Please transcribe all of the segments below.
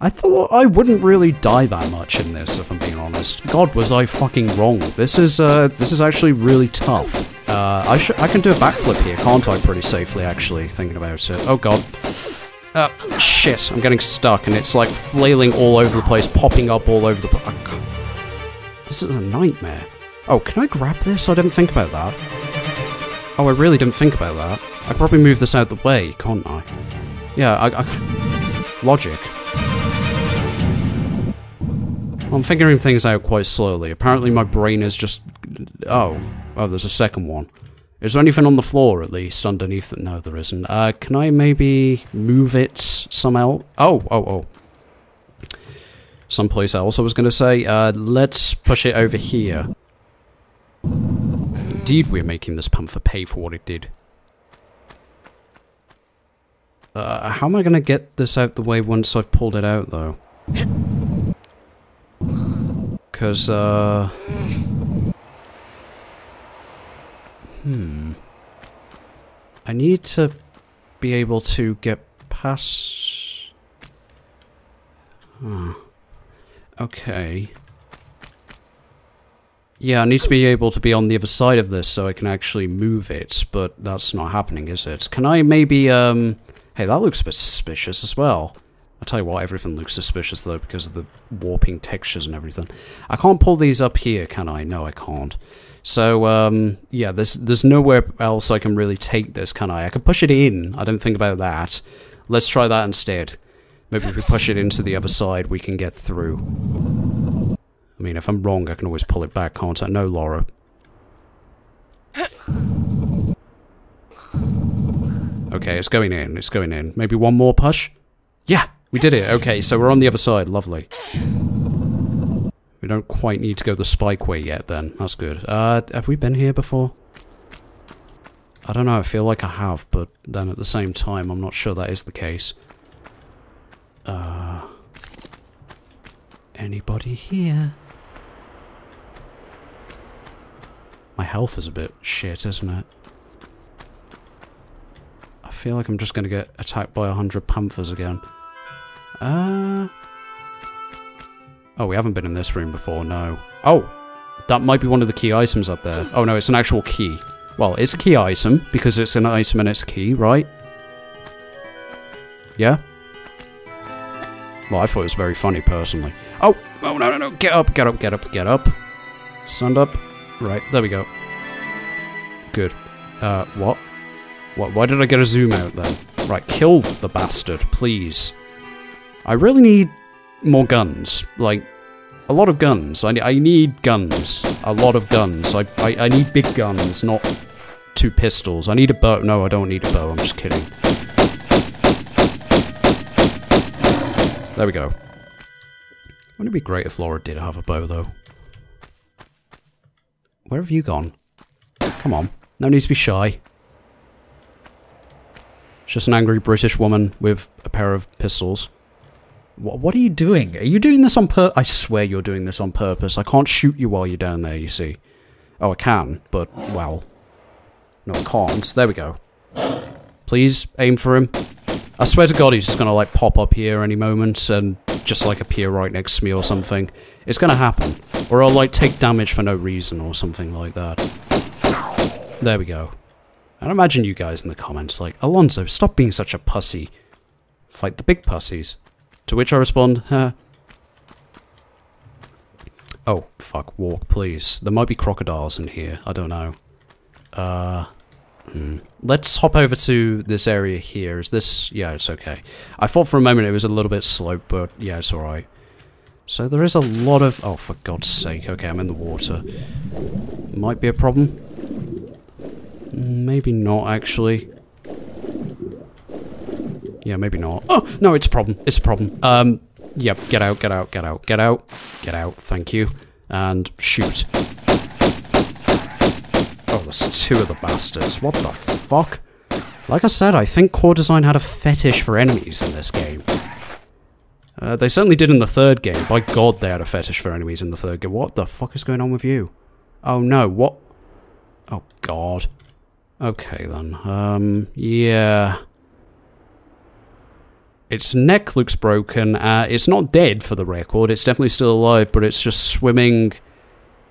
I thought I wouldn't really die that much in this, if I'm being honest. God, was I fucking wrong. This is actually really tough. I can do a backflip here, can't I, pretty safely, actually, thinking about it. Oh god. Shit, I'm getting stuck, and it's like flailing all over the place, popping up all over the place. Oh, this is a nightmare. Oh, can I grab this? I didn't think about that. Oh, I really didn't think about that. I could probably move this out of the way, can't I? Yeah, I logic. I'm figuring things out quite slowly. Apparently my brain is just... Oh, there's a second one. Is there anything on the floor, at least, underneath it? No, there isn't. Can I maybe move it somehow? Oh. Someplace else I was gonna say. Let's push it over here. Indeed, we're making this panther pay for what it did. How am I gonna get this out the way once I've pulled it out, though? Because, I need to be able to get past... Okay. Yeah, I need to be able to be on the other side of this so I can actually move it, but that's not happening, is it? Can I maybe, Hey, that looks a bit suspicious as well. I'll tell you what, everything looks suspicious, though, because of the warping textures and everything. I can't pull these up here, can I? No, I can't. So, yeah, there's nowhere else I can really take this, can I? I can push it in. I don't think about that. Let's try that instead. Maybe if we push it into the other side, we can get through. I mean, if I'm wrong, I can always pull it back, can't I? No, Lara. Okay, it's going in. It's going in. Maybe one more push? Yeah, we did it. Okay, so we're on the other side. Lovely. We don't quite need to go the spike way yet, then. That's good. Have we been here before? I don't know, I feel like I have, but then at the same time, I'm not sure that is the case. Anybody here? My health is a bit shit, isn't it? I feel like I'm just gonna get attacked by 100 panthers again. Oh, we haven't been in this room before, no. Oh! That might be one of the key items up there. Oh no, it's an actual key. Well, it's a key item, because it's an item and it's a key, right? Yeah? Well, I thought it was very funny, personally. Oh! Oh, no, no, no! Get up, get up, get up, get up! Stand up. Right, there we go. Good. What? What? Why did I get a zoom out, then? Right, kill the bastard, please. I really need... more guns. Like, a lot of guns. I need guns. A lot of guns. I need big guns, not two pistols. I need a bow. No, I don't need a bow. I'm just kidding. There we go. Wouldn't it be great if Lara did have a bow, though? Where have you gone? Come on. No need to be shy. It's just an angry British woman with a pair of pistols. What are you doing? Are you doing this on purpose? I swear you're doing this on purpose. I can't shoot you while you're down there, you see. Oh, I can, but, well... No, I can't. There we go. Please, aim for him. I swear to God he's just gonna, like, pop up here any moment and just, like, appear right next to me or something. It's gonna happen. Or I'll, like, take damage for no reason or something like that. There we go. And imagine you guys in the comments, like, Alonzo, stop being such a pussy. Fight the big pussies. To which I respond, huh? Oh, fuck, walk, please. There might be crocodiles in here, I don't know. Let's hop over to this area here. Is this... yeah, it's okay. I thought for a moment it was a little bit sloped, but yeah, it's alright. So there is a lot of... oh, for God's sake, okay, I'm in the water. Might be a problem. Maybe not, actually. Yeah, maybe not. Oh, no, it's a problem. It's a problem. Yep, get out, get out, get out, get out. Get out, thank you. And shoot. Oh, there's two of the bastards. What the fuck? Like I said, I think Core Design had a fetish for enemies in this game. They certainly did in the third game. By God, they had a fetish for enemies in the third game. What the fuck is going on with you? Oh, no, what? Oh, God. Okay, then. Yeah... Its neck looks broken. It's not dead, for the record. It's definitely still alive, but it's just swimming.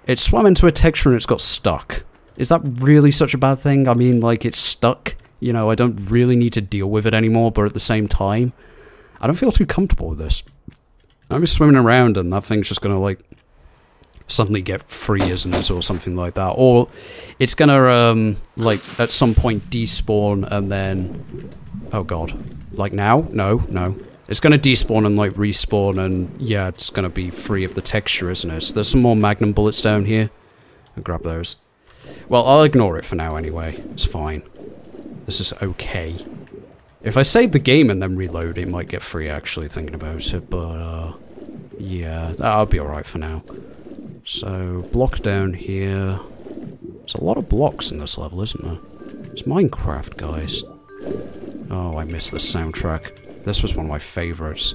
It swam into a texture and it's got stuck. Is that really such a bad thing? I mean, like, it's stuck. You know, I don't really need to deal with it anymore, but at the same time, I don't feel too comfortable with this. I'm just swimming around and that thing's just gonna, like, suddenly get free, isn't it, or something like that. Or it's gonna, like, at some point despawn and then... Oh god. Like now? No, no. It's gonna despawn and, like, respawn and, yeah, it's gonna be free of the texture, isn't it? So there's some more magnum bullets down here. I'll grab those. Well, I'll ignore it for now anyway. It's fine. This is okay. If I save the game and then reload, it might get free, actually, thinking about it, but, yeah, I'll be alright for now. So, block down here. There's a lot of blocks in this level, isn't there? It's Minecraft, guys. Oh, I miss this soundtrack. This was one of my favorites.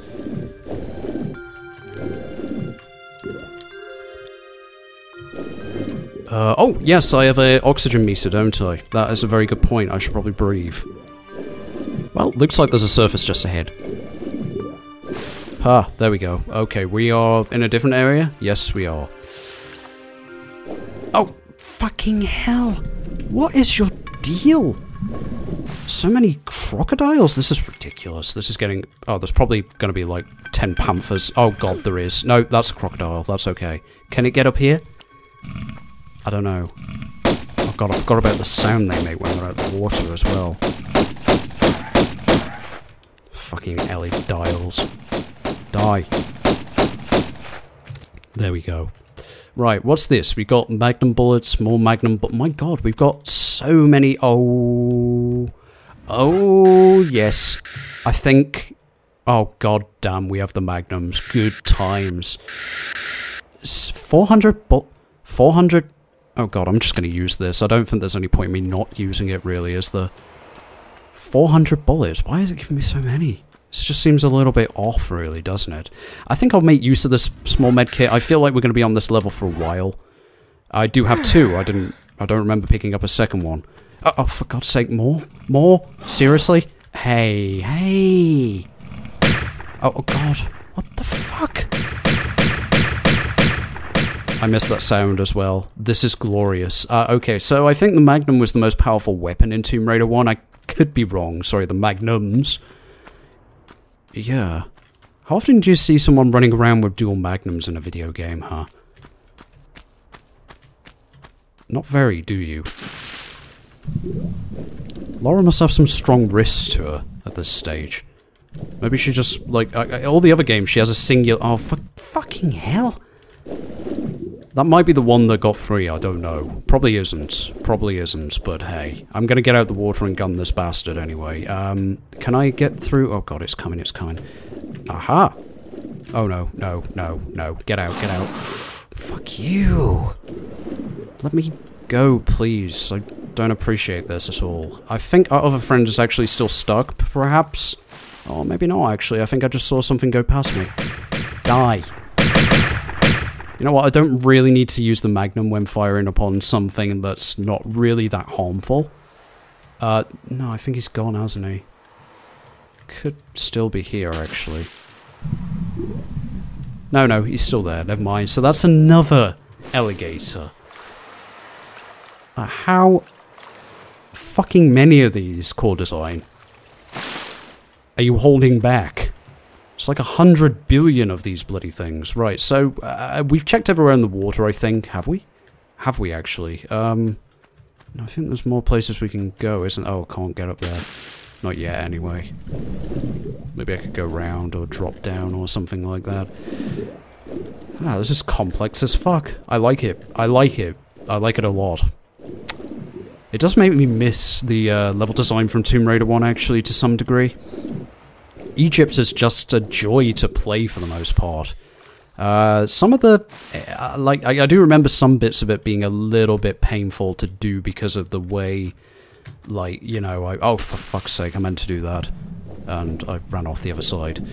Oh, yes, I have an oxygen meter, don't I? That is a very good point. I should probably breathe. Well, looks like there's a surface just ahead. Ah, there we go. Okay, we are in a different area? Yes, we are. Oh, fucking hell. What is your deal? So many crocodiles? This is ridiculous. This is getting... Oh, there's probably going to be like 10 panthers. Oh, God, there is. No, that's a crocodile. That's okay. Can it get up here? I don't know. Oh god, I forgot about the sound they make when they're out of the water as well. Fucking Ellie Dials. Die. There we go. Right, what's this? We got magnum bullets, more magnum bullets. My god, we've got so many. Oh. Oh, yes. I think. Oh god damn, we have the magnums. Good times. It's 400. Oh god, I'm just going to use this. I don't think there's any point in me not using it, really, is there? 400 bullets. Why is it giving me so many? This just seems a little bit off, really, doesn't it? I think I'll make use of this small med kit. I feel like we're going to be on this level for a while. I do have two. I don't remember picking up a second one. Oh, for god's sake, more? More? Seriously? Hey, hey! Oh god. What the fuck? I miss that sound as well. This is glorious. Okay, so I think the Magnum was the most powerful weapon in Tomb Raider 1. I could be wrong. Sorry, the Magnums. Yeah. How often do you see someone running around with dual Magnums in a video game, huh? Not very, do you? Lara must have some strong wrists to her at this stage. Maybe she just, like, all the other games, she has a singular... Oh, fucking hell. That might be the one that got free, I don't know. Probably isn't. Probably isn't, but hey. I'm gonna get out the water and gun this bastard anyway. Can I get through? Oh god, it's coming, it's coming. Aha! Oh no, no, no, no. Get out, get out. Fuck you! Let me go, please. I don't appreciate this at all. I think our other friend is actually still stuck, perhaps? Or maybe not, actually. I think I just saw something go past me. Die. You know what, I don't really need to use the Magnum when firing upon something that's not really that harmful. No, I think he's gone, hasn't he? Could still be here, actually. No, no, he's still there, never mind. So that's another alligator. How fucking many of these, core design, are you holding back? It's like 100 billion of these bloody things. Right, so we've checked everywhere in the water, I think. Have we? Have we, actually? I think there's more places we can go, isn't there? Oh, can't get up there. Not yet, anyway. Maybe I could go round or drop down or something like that. Ah, this is complex as fuck. I like it. I like it. I like it a lot. It does make me miss the level design from Tomb Raider 1, actually, to some degree. Egypt is just a joy to play for the most part. Some of the... like, I do remember some bits of it being a little bit painful to do because of the way... Like, you know, oh, for fuck's sake, I meant to do that. And I ran off the other side.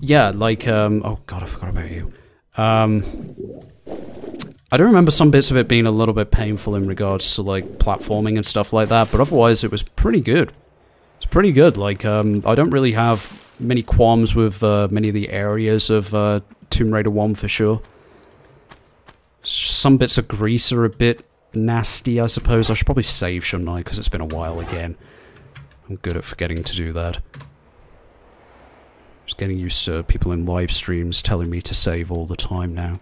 Yeah, like, oh god, I forgot about you. I do remember some bits of it being a little bit painful in regards to, like, platforming and stuff like that, but otherwise it was pretty good. It's pretty good. Like, I don't really have many qualms with many of the areas of Tomb Raider 1 for sure. Some bits of Greece are a bit nasty, I suppose. I should probably save, shouldn't I? Because it's been a while again. I'm good at forgetting to do that. Just getting used to people in live streams telling me to save all the time now.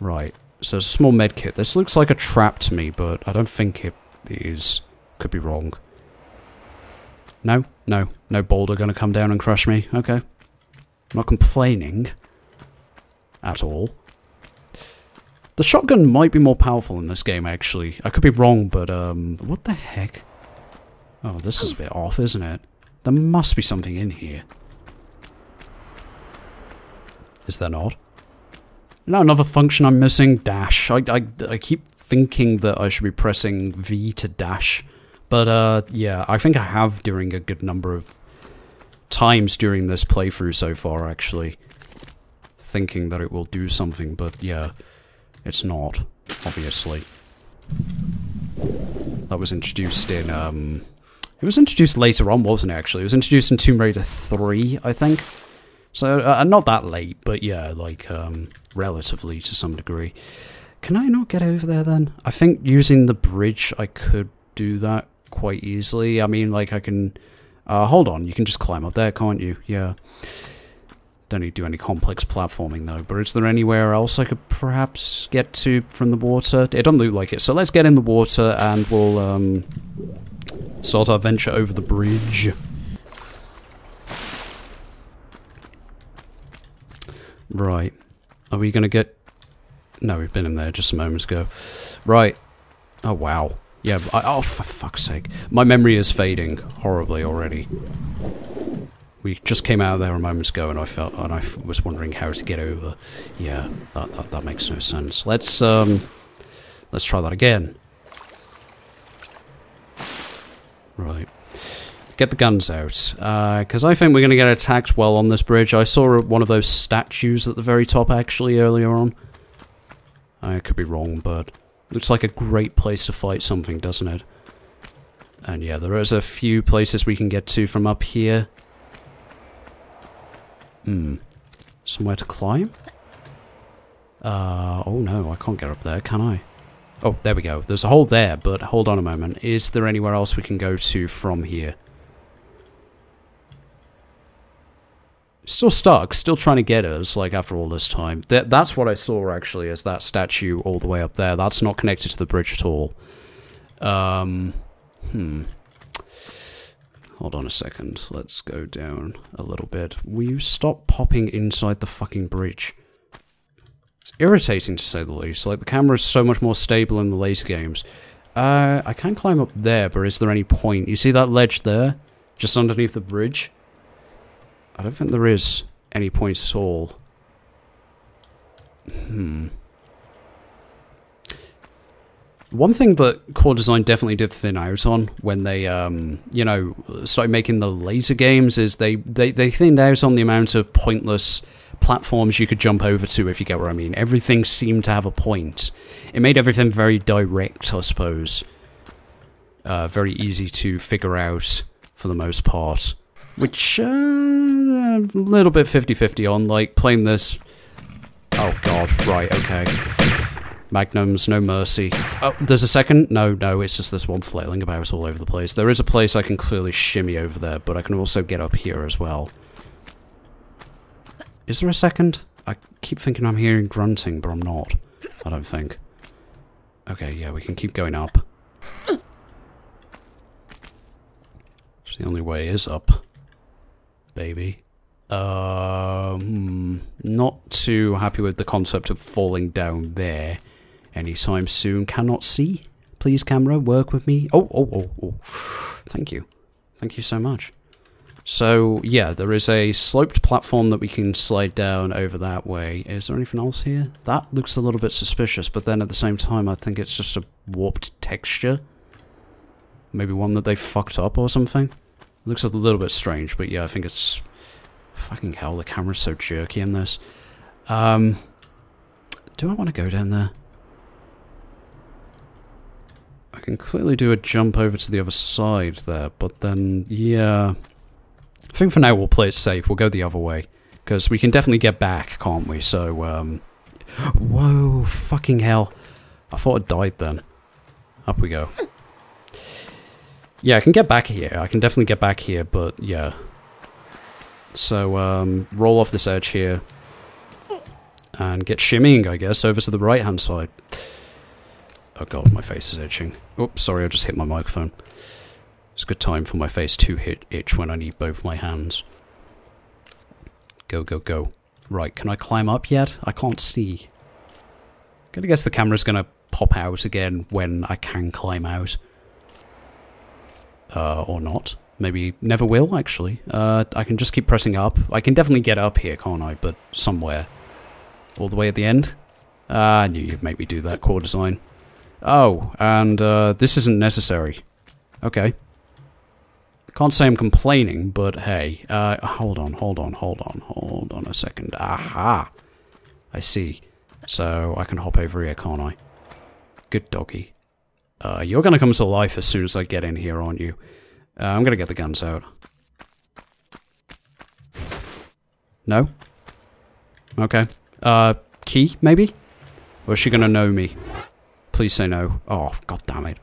Right, so it's a small medkit. This looks like a trap to me, but I don't think it is. Could be wrong. No, no, no boulder gonna come down and crush me. Okay. I'm not complaining. At all. The shotgun might be more powerful in this game, actually. I could be wrong, but, what the heck? Oh, this is a bit off, isn't it? There must be something in here. Is there not? You know another function I'm missing? Dash. I keep thinking that I should be pressing V to dash. But, yeah, I think I have during a good number of times during this playthrough so far, actually. Thinking that it will do something, but, yeah, it's not, obviously. That was introduced in, it was introduced later on, wasn't it, actually? It was introduced in Tomb Raider 3, I think. So, not that late, but, yeah, like, relatively to some degree. Can I not get over there, then? I think using the bridge, I could do that quite easily. I mean, like, I can... hold on, you can just climb up there, can't you? Yeah. Don't need to do any complex platforming, though. But is there anywhere else I could perhaps get to from the water? It doesn't look like it. So let's get in the water, and we'll, start our venture over the bridge. Right. Are we gonna get... No, we've been in there just a moment ago. Right. Oh, wow. Yeah, oh, for fuck's sake. My memory is fading horribly already. We just came out of there a moment ago and I was wondering how to get over. Yeah, that makes no sense. Let's try that again. Right. Get the guns out. Because I think we're going to get attacked well on this bridge. I saw one of those statues at the very top, actually, earlier on. I could be wrong, but... Looks like a great place to fight something, doesn't it? And yeah, there is a few places we can get to from up here. Hmm. Somewhere to climb? Oh no, I can't get up there, can I? Oh, there we go. There's a hole there, but hold on a moment. Is there anywhere else we can go to from here? Still stuck, still trying to get us, like, after all this time. That's what I saw, actually, is that statue all the way up there. That's not connected to the bridge at all. Hold on a second. Let's go down a little bit. Will you stop popping inside the fucking bridge? It's irritating, to say the least. Like, the camera is so much more stable in the later games. I can climb up there, but is there any point? You see that ledge there? Just underneath the bridge? I don't think there is any points at all. One thing that Core Design definitely did thin out on when they, you know, started making the later games is they thinned out on the amount of pointless platforms you could jump over to, if you get what I mean. Everything seemed to have a point. It made everything very direct, I suppose. Very easy to figure out, for the most part. Which, a little bit 50-50 on, like, playing this... Oh, God, right, okay. Magnums, no mercy. Oh, there's a second? No, it's just this one flailing about all over the place. There is a place I can clearly shimmy over there, but I can also get up here as well. Is there a second? I keep thinking I'm hearing grunting, but I'm not. I don't think. Okay, yeah, we can keep going up. It's the only way is up. Baby. Not too happy with the concept of falling down there anytime soon. Cannot see. Please, camera, work with me. Oh. Thank you. Thank you so much. So, yeah, there is a sloped platform that we can slide down over that way. Is there anything else here? That looks a little bit suspicious, but then at the same time, I think it's just a warped texture. Maybe one that they fucked up or something. Looks a little bit strange, but yeah, I think it's... Fucking hell, the camera's so jerky in this. Do I want to go down there? I can clearly do a jump over to the other side there, but then, yeah, I think for now we'll play it safe, we'll go the other way, because we can definitely get back, can't we, so, whoa, fucking hell, I thought I died then. Up we go. Yeah, I can get back here, I can definitely get back here, but, yeah. So, roll off this edge here, and get shimmying, I guess, over to the right-hand side. Oh god, my face is itching. Oops, sorry, I just hit my microphone. It's a good time for my face to itch when I need both my hands. Go, go, go. Right, can I climb up yet? I can't see. I'm gonna guess the camera's gonna pop out again when I can climb out. Or not. Maybe never will, actually. I can just keep pressing up. I can definitely get up here, can't I? But somewhere. All the way at the end? I knew you'd make me do that core design. Oh, and this isn't necessary. Okay. Can't say I'm complaining, but hey. Hold on a second. Aha! I see. So, I can hop over here, can't I? Good doggy. You're gonna come to life as soon as I get in here, aren't you? I'm gonna get the guns out. No? Okay. Key, maybe? Or is she gonna know me? Please say no. Oh, god damn it.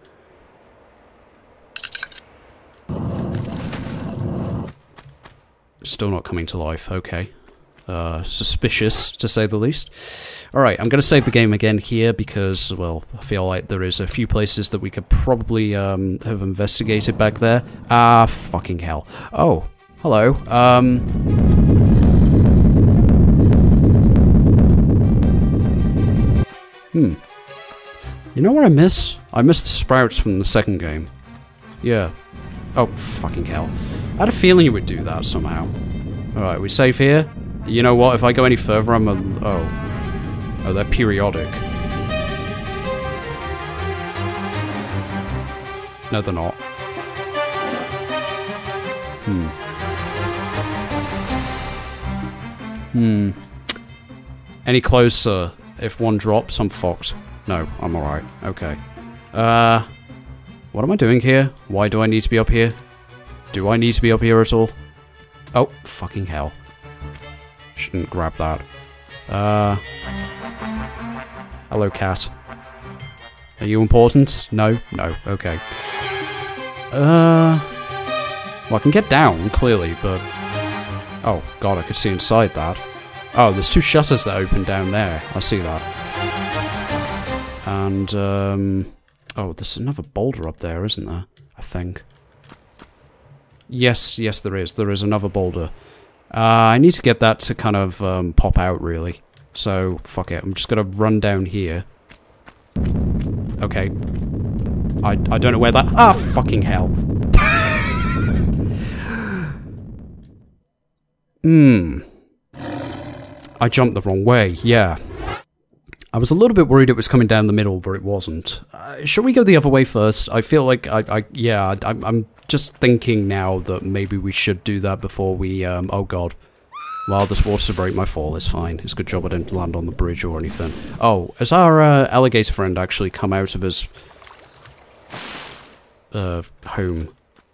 Still not coming to life, okay. Suspicious, to say the least. Alright, I'm gonna save the game again here because, well, I feel like there is a few places that we could probably, have investigated back there. Ah, fucking hell. Oh, hello. You know what I miss? I miss the sprouts from the second game. Yeah. Oh, fucking hell. I had a feeling you would do that somehow. Alright, we save here. You know what, if I go any further, I'm a... Oh. Oh, they're periodic. No, they're not. Any closer? If one drops, I'm fucked. No, I'm alright. Okay. What am I doing here? Why do I need to be up here? Do I need to be up here at all? Oh, fucking hell. Shouldn't grab that. Hello, cat. Are you important? No? No. Okay. Well, I can get down, clearly, but... Oh, god, I could see inside that. Oh, there's two shutters that open down there. I see that. And, oh, there's another boulder up there, isn't there? I think. Yes, yes, there is. There is another boulder. I need to get that to kind of pop out, really. So, fuck it. I'm just gonna run down here. Okay. I don't know where that... Ah, fucking hell. I jumped the wrong way, yeah. I was a little bit worried it was coming down the middle, but it wasn't. Should we go the other way first? I feel like I'm just thinking now that maybe we should do that before we, oh god. Well, this water to break my fall, it's fine. It's a good job I didn't land on the bridge or anything. Oh, has our, alligator friend actually come out of his, home?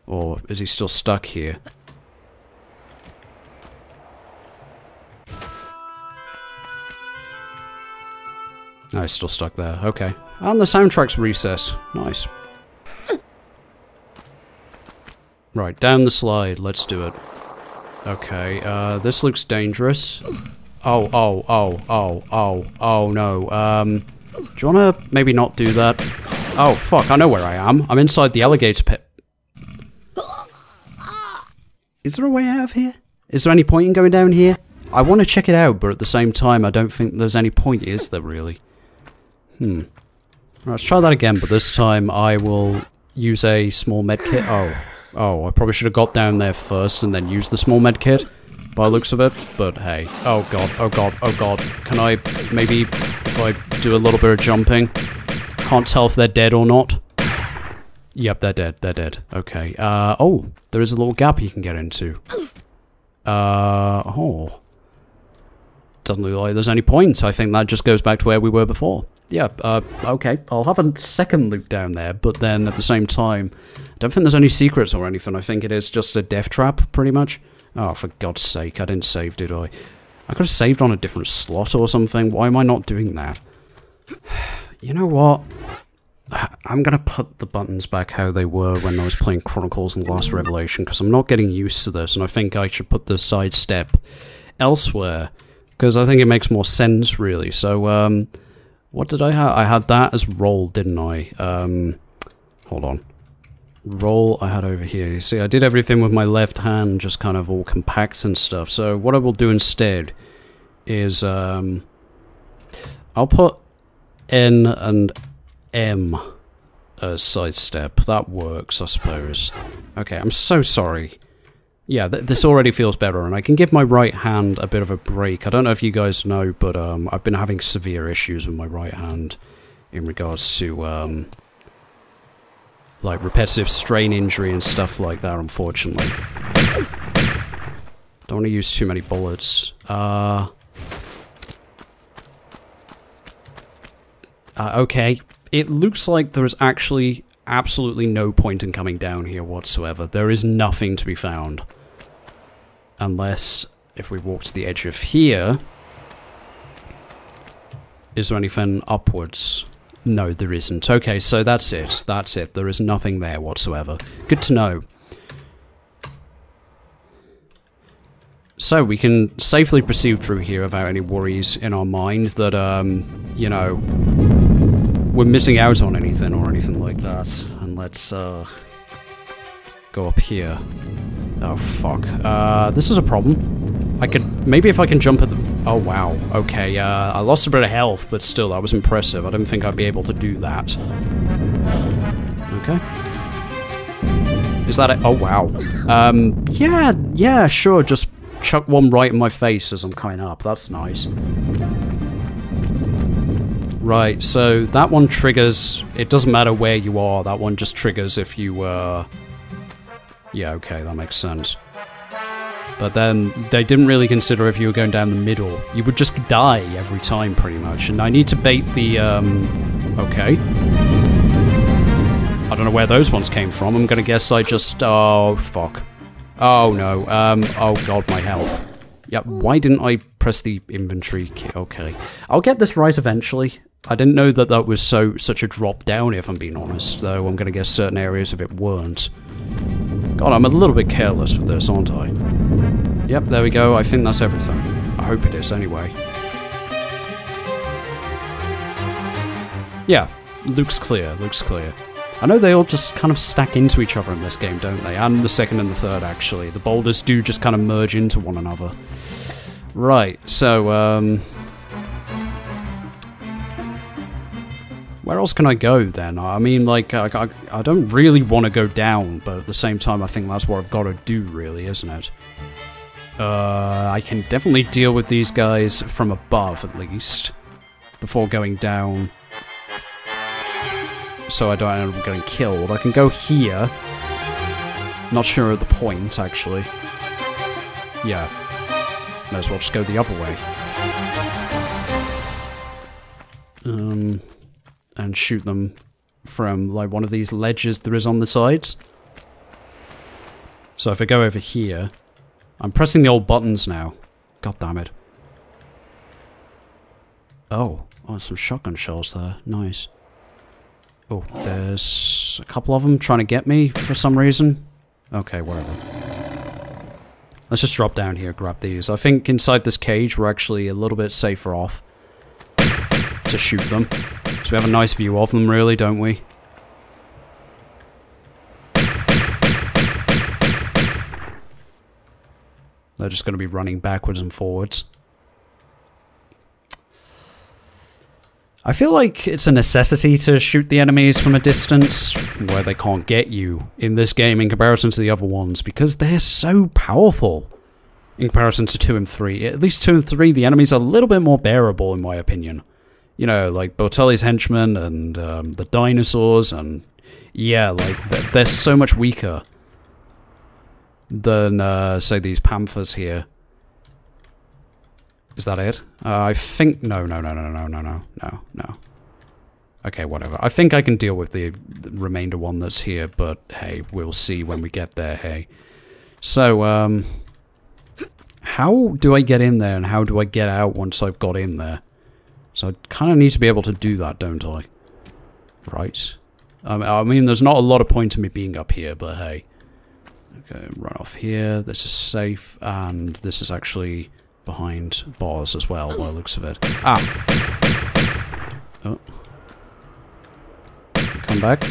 Or is he still stuck here? No, it's still stuck there. Okay. And the soundtrack's recess. Nice. Right, down the slide. Let's do it. Okay, this looks dangerous. Oh, no. Do you wanna maybe not do that? Oh, fuck, I know where I am. I'm inside the alligator pit. Is there a way out of here? Is there any point in going down here? I want to check it out, but at the same time, I don't think there's any point, is there, really? Right, let's try that again, but this time I will use a small medkit. Oh, I probably should have got down there first and then used the small medkit, by the looks of it, but hey. Oh god, oh god, oh god. Can I, maybe, if I do a little bit of jumping? Can't tell if they're dead or not. Yep, they're dead. Okay, oh, there is a little gap you can get into. Doesn't look like there's any point. I think that just goes back to where we were before. yeah, okay, I'll have a second loop down there, but then at the same time, I don't think there's any secrets or anything. I think it is just a death trap, pretty much. Oh, for God's sake, I didn't save, did I? I could have saved on a different slot or something. Why am I not doing that? You know what? I'm gonna put the buttons back how they were when I was playing Chronicles and Last Revelation, because I'm not getting used to this, and I think I should put the side step elsewhere, because I think it makes more sense, really. So, what did I have? I had that as roll, didn't I? Hold on. Roll I had over here. You see, I did everything with my left hand, just kind of all compact and stuff. So what I will do instead is, I'll put N and M as sidestep. That works, I suppose. Okay, I'm so sorry. Yeah, this already feels better, and I can give my right hand a bit of a break. I don't know if you guys know, but I've been having severe issues with my right hand in regards to, like repetitive strain injury and stuff like that, unfortunately. Don't want to use too many bullets. Okay, it looks like there is actually absolutely no point in coming down here whatsoever. There is nothing to be found. Unless, if we walk to the edge of here... Is there anything upwards? No, there isn't. Okay, so that's it. That's it. There is nothing there whatsoever. Good to know. So, we can safely proceed through here without any worries in our mind that, you know, we're missing out on anything or anything like that. And let's, go up here. Oh, fuck. This is a problem. I could... Maybe if I can jump at the... Oh, wow. Okay, I lost a bit of health, but still, that was impressive. I don't think I'd be able to do that. Okay. Is that it? Oh, wow. Yeah, sure, just chuck one right in my face as I'm coming up. That's nice. Right, so that one triggers... It doesn't matter where you are, that one just triggers if you, Yeah, okay, that makes sense. But then, they didn't really consider if you were going down the middle. You would just die every time, pretty much. And I need to bait the, Okay. I don't know where those ones came from. I'm gonna guess I just... Oh, fuck. Oh, no. Oh, God, my health. Yeah, why didn't I press the inventory key? Okay. I'll get this right eventually. I didn't know that that was such a drop down, if I'm being honest. Though, I'm gonna guess certain areas of it weren't. God, I'm a little bit careless with this, aren't I? Yep, there we go. I think that's everything. I hope it is, anyway. Yeah, looks clear, looks clear. I know they all just kind of stack into each other in this game, don't they? And the second and the third, actually. The boulders do just kind of merge into one another. Right, so, Where else can I go, then? I mean, like, I don't really want to go down, but at the same time, I think that's what I've got to do, really, isn't it? I can definitely deal with these guys from above, at least, before going down, so I don't end up getting killed. I can go here. Not sure of the point, actually. Yeah. Might as well just go the other way. And shoot them from, like, one of these ledges there is on the sides. So if I go over here... I'm pressing the old buttons now. God damn it. Oh, some shotgun shells there. Nice. Oh, there's a couple of them trying to get me for some reason. Okay, whatever. Let's just drop down here, grab these. I think inside this cage we're actually a little bit safer off to shoot them. So we have a nice view of them, really, don't we? They're just going to be running backwards and forwards. I feel like it's a necessity to shoot the enemies from a distance where they can't get you in this game in comparison to the other ones, because they're so powerful in comparison to 2 and 3. At least 2 and 3, the enemies are a little bit more bearable, in my opinion. You know, like Bortelli's henchmen and the dinosaurs, and yeah, like they're so much weaker than, say, these panthers here. Is that it? I think... No. Okay, whatever. I think I can deal with the remainder one that's here, but hey, we'll see when we get there, hey. So, how do I get in there and how do I get out once I've got in there? So I kind of need to be able to do that, don't I? Right. I mean, there's not a lot of point in me being up here, but hey. Okay, run off here. This is safe, and this is actually behind bars as well, by the looks of it. Ah! Oh. Come back.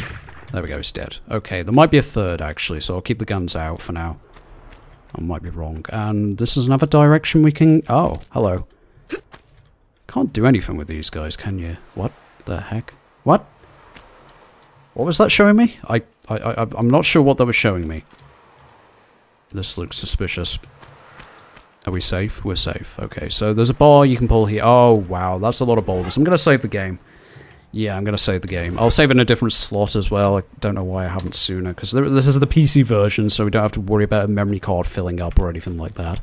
There we go, he's dead. Okay, there might be a third, actually, so I'll keep the guns out for now. I might be wrong. And this is another direction we can... Oh, hello. Can't do anything with these guys, can you? What the heck? What? What was that showing me? I'm not sure what that was showing me. This looks suspicious. Are we safe? We're safe. Okay, so there's a bar you can pull here. Oh, wow, that's a lot of boulders. I'm going to save the game. Yeah, I'm going to save the game. I'll save it in a different slot as well. I don't know why I haven't sooner, because this is the PC version, so we don't have to worry about a memory card filling up or anything like that.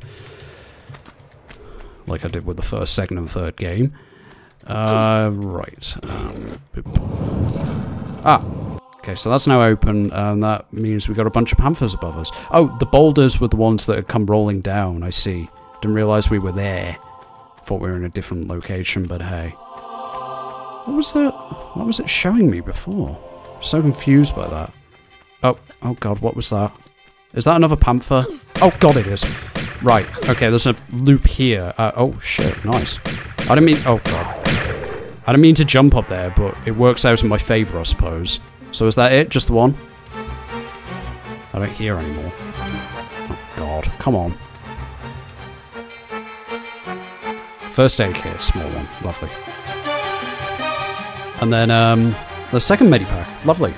Like I did with the first, second, and third game. Right. Ah! Okay, so that's now open, and that means we've got a bunch of panthers above us. Oh, the boulders were the ones that had come rolling down, I see. Didn't realise we were there. Thought we were in a different location, but hey. What was that? What was it showing me before? I'm so confused by that. Oh, oh god, what was that? Is that another panther? Oh god, it is. Right, okay, there's a loop here. Oh shit, nice. I didn't mean- oh god. I didn't mean to jump up there, but it works out in my favour, I suppose. So is that it? Just the one? I don't hear anymore. Oh god, come on. First aid kit, small one, lovely. And then, the second medipack, lovely.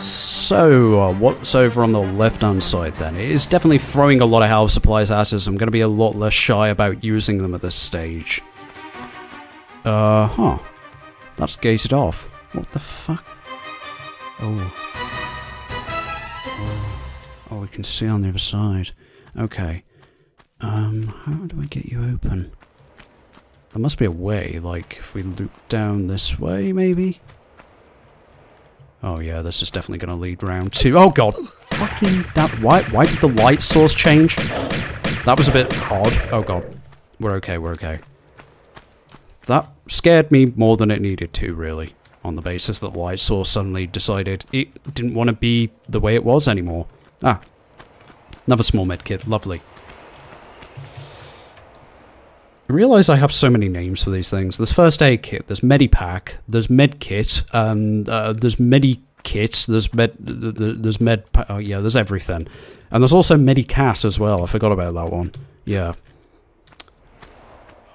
So, what's over on the left-hand side then? It is definitely throwing a lot of health supplies at us. I'm going to be a lot less shy about using them at this stage. Huh. That's gated off. What the fuck? Oh. Oh, we can see on the other side. Okay. How do I get you open? There must be a way, like, if we loop down this way, maybe? Oh yeah, this is definitely going to lead round to- oh god! Fucking that- why did the light source change? That was a bit odd. Oh god. We're okay, we're okay. That scared me more than it needed to, really. On the basis that the light source suddenly decided it didn't want to be the way it was anymore. Ah. Another small medkit, lovely. I realise I have so many names for these things. There's first aid kit, there's medipack, there's medkit, and there's medikit, there's med, oh yeah, there's everything. And there's also medicat as well, I forgot about that one. Yeah.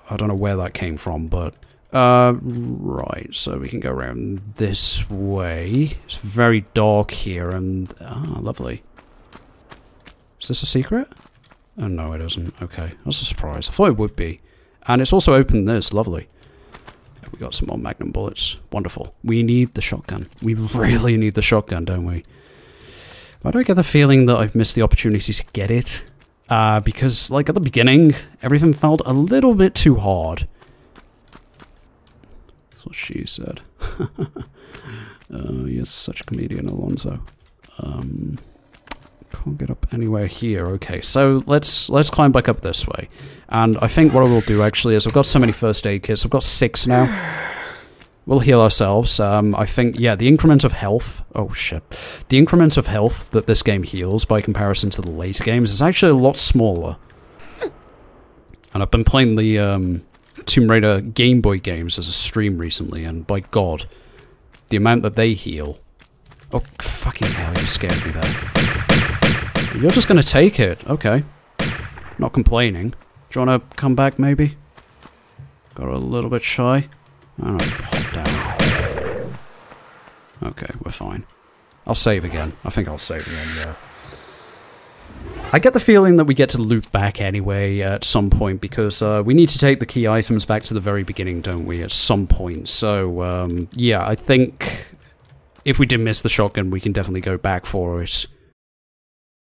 I don't know where that came from, but... right, so we can go around this way. It's very dark here, and... ah, lovely. Is this a secret? Oh no, it isn't. Okay, that's a surprise. I thought it would be. And it's also opened this, lovely. We got some more magnum bullets. Wonderful. We need the shotgun. We really need the shotgun, don't we? Why do I get the feeling that I've missed the opportunity to get it? Because, like, at the beginning, everything felt a little bit too hard. That's what she said. You're such a comedian, Alonzo. Can't get up anywhere here. Okay, so let's climb back up this way. And I think what I will do actually is I've got so many first aid kits. I've got 6 now. We'll heal ourselves. I think, yeah, the increment of health. Oh shit. The increment of health that this game heals by comparison to the later games is actually a lot smaller. And I've been playing the Tomb Raider Game Boy games as a stream recently, and by god, the amount that they heal. Oh fucking hell, you scared me there. You're just gonna take it, okay. Not complaining. Do you wanna come back, maybe? Got a little bit shy. Alright, hop down. Okay, we're fine. I'll save again. I think I'll save again, yeah. I get the feeling that we get to loop back anyway at some point, because we need to take the key items back to the very beginning, don't we, at some point. So, yeah, I think if we did miss the shotgun, we can definitely go back for it.